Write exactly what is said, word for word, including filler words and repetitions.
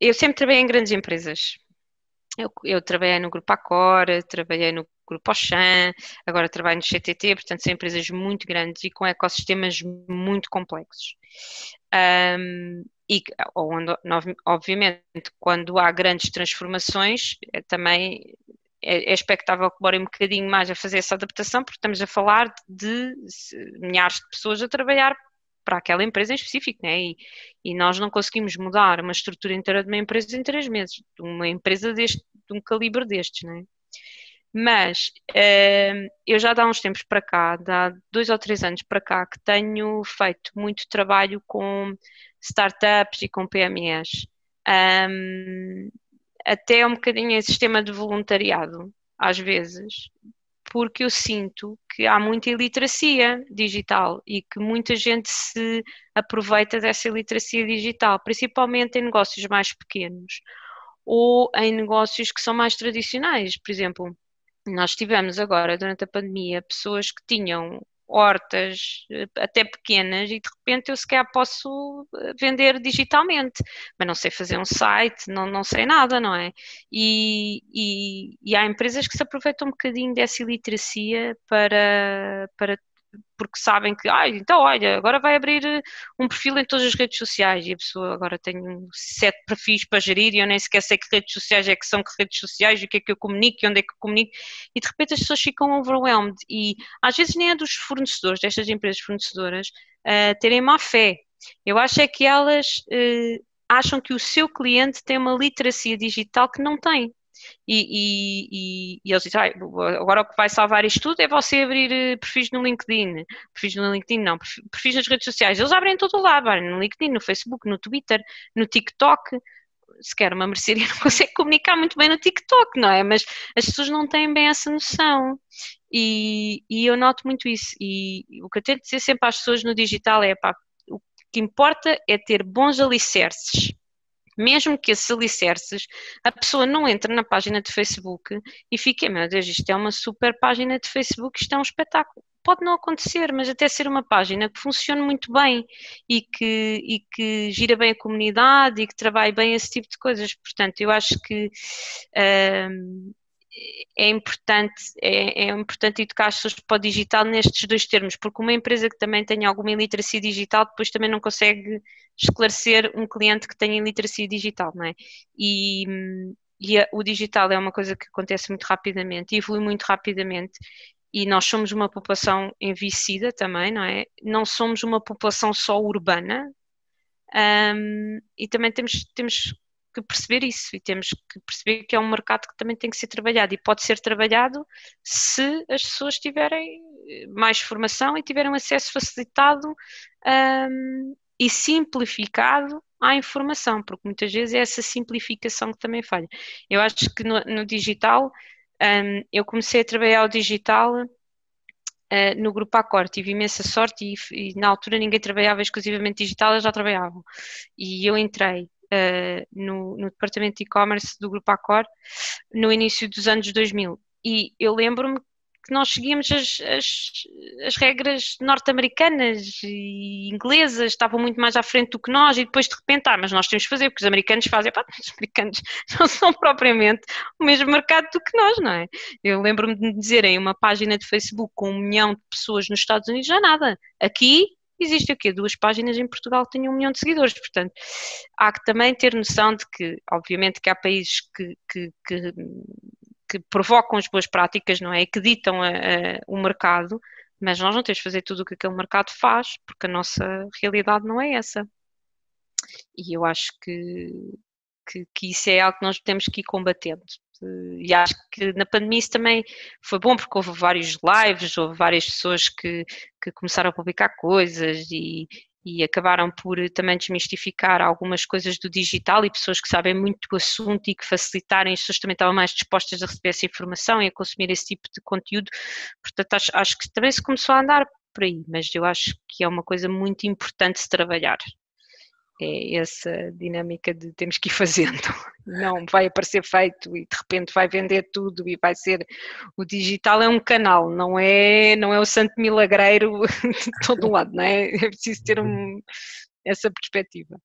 eu sempre trabalhei em grandes empresas. Eu, eu trabalhei no grupo Accor, trabalhei no grupo Auchan, agora trabalho no C T T, portanto são empresas muito grandes e com ecossistemas muito complexos. Um, e onde, obviamente, quando há grandes transformações, também é expectável que demore um bocadinho mais a fazer essa adaptação, porque estamos a falar de milhares de pessoas a trabalhar para aquela empresa em específico, né? E, e nós não conseguimos mudar uma estrutura inteira de uma empresa em três meses, de uma empresa deste, de um calibre destes, né? Mas eu já há uns tempos para cá, há dois ou três anos para cá, que tenho feito muito trabalho com startups e com P M Es, até um bocadinho em sistema de voluntariado, às vezes, porque eu sinto que há muita iliteracia digital e que muita gente se aproveita dessa iliteracia digital, principalmente em negócios mais pequenos ou em negócios que são mais tradicionais. Por exemplo, nós tivemos agora, durante a pandemia, pessoas que tinham hortas, até pequenas, e de repente eu sequer posso vender digitalmente, mas não sei fazer um site, não, não sei nada, não é? E, e, e há empresas que se aproveitam um bocadinho dessa iliteracia para... para porque sabem que, ah, então olha, agora vai abrir um perfil em todas as redes sociais e a pessoa agora tem sete perfis para gerir e eu nem sequer sei que redes sociais é que são, que redes sociais, o que é que eu comunico e onde é que eu comunico, e de repente as pessoas ficam overwhelmed e às vezes nem é dos fornecedores, destas empresas fornecedoras, uh, terem má fé. Eu acho é que elas uh, acham que o seu cliente tem uma literacia digital que não tem. E, e, e, e eles dizem, ah, agora o que vai salvar isto tudo é você abrir perfis no LinkedIn, perfis no LinkedIn não, perfis nas redes sociais, eles abrem em todo o lado, abrem no LinkedIn, no Facebook, no Twitter, no TikTok, sequer uma mercearia não consegue comunicar muito bem no TikTok, não é? Mas as pessoas não têm bem essa noção e, e eu noto muito isso, e o que eu tento dizer sempre às pessoas no digital é, pá, o que importa é ter bons alicerces. Mesmo que esses alicerces, a pessoa não entra na página de Facebook e fica, meu Deus, isto é uma super página de Facebook, isto é um espetáculo. Pode não acontecer, mas até ser uma página que funcione muito bem e que, e que gira bem a comunidade e que trabalhe bem esse tipo de coisas. Portanto, eu acho que hum, é importante, é, é importante educar as pessoas para o digital nestes dois termos, porque uma empresa que também tenha alguma iliteracia digital depois também não consegue esclarecer um cliente que tenha iliteracia digital, não é? E, e a, o digital é uma coisa que acontece muito rapidamente, evolui muito rapidamente e nós somos uma população envelhecida também, não é? Não somos uma população só urbana, hum, e também temos, temos que perceber isso e temos que perceber que é um mercado que também tem que ser trabalhado e pode ser trabalhado se as pessoas tiverem mais formação e tiverem um acesso facilitado um, e simplificado à informação, porque muitas vezes é essa simplificação que também falha. Eu acho que no, no digital, um, eu comecei a trabalhar o digital uh, no grupo Accor, tive imensa sorte e, e na altura ninguém trabalhava exclusivamente digital, eles já trabalhavam e eu entrei Uh, no, no departamento de e-commerce do grupo Accor no início dos anos dois mil e eu lembro-me que nós seguíamos as, as, as regras norte-americanas e inglesas, estavam muito mais à frente do que nós e depois de repente, ah, mas nós temos que fazer porque os americanos fazem, pá, os americanos não são propriamente o mesmo mercado do que nós, não é? Eu lembro-me de me dizerem uma página de Facebook com um milhão de pessoas nos Estados Unidos, já nada, aqui existe o quê? Duas páginas em Portugal que têm um milhão de seguidores, portanto, há que também ter noção de que, obviamente, que há países que, que, que, que provocam as boas práticas, não é? E que ditam a, a, o mercado, mas nós não temos de fazer tudo o que aquele mercado faz, porque a nossa realidade não é essa. E eu acho que, que, que isso é algo que nós temos que ir combatendo. E acho que na pandemia isso também foi bom porque houve vários lives, houve várias pessoas que, que começaram a publicar coisas e, e acabaram por também desmistificar algumas coisas do digital e pessoas que sabem muito do assunto e que facilitarem, as pessoas também estavam mais dispostas a receber essa informação e a consumir esse tipo de conteúdo, portanto acho, acho que também se começou a andar por aí, mas eu acho que é uma coisa muito importante se trabalhar. É essa dinâmica de temos que ir fazendo, não vai aparecer feito e de repente vai vender tudo e vai ser, o digital é um canal, não é, não é o santo milagreiro de todo lado, não é? É preciso ter um, essa perspectiva.